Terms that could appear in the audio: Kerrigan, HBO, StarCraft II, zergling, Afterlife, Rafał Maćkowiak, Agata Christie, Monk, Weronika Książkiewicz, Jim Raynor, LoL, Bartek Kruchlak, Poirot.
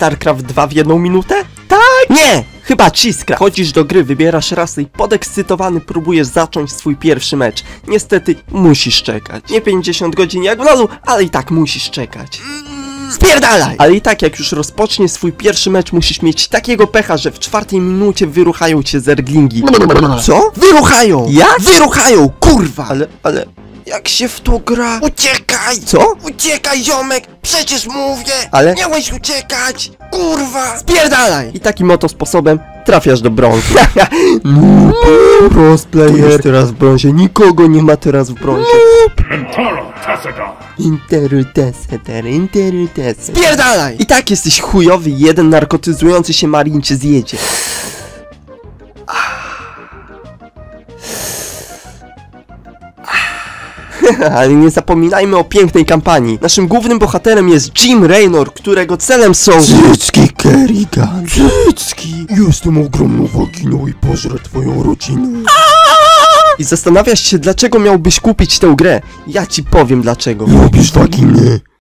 StarCraft II w 1 minutę? Tak! Nie! Chyba ciskra! Chodzisz do gry, wybierasz rasę i podekscytowany próbujesz zacząć swój pierwszy mecz. Niestety musisz czekać. Nie 50 godzin jak w LoLu, ale i tak musisz czekać. Spierdalaj! Ale i tak jak już rozpoczniesz swój pierwszy mecz, musisz mieć takiego pecha, że w 4. minucie wyruchają cię zerglingi. Co? Wyruchają! Jak? Wyruchają! Kurwa! Ale... Jak się w to gra? Uciekaj! Co? Uciekaj, ziomek! Przecież mówię! Ale... Miałeś uciekać! Kurwa! Spierdalaj! I takim oto sposobem trafiasz do brązu. Noob! Crossplayer! Teraz w brązie. Nikogo nie ma teraz w brązie. Interu Tesseter. Spierdalaj! I tak jesteś chujowy, jeden narkotyzujący się marin cię zjedzie. Ale nie zapominajmy o pięknej kampanii. Naszym głównym bohaterem jest Jim Raynor, którego celem są... Cycki, Kerrigan! Cycki! Jestem ogromną waginą i pożrę twoją rodzinę. I zastanawiasz się, dlaczego miałbyś kupić tę grę? Ja ci powiem dlaczego. Lubisz waginy?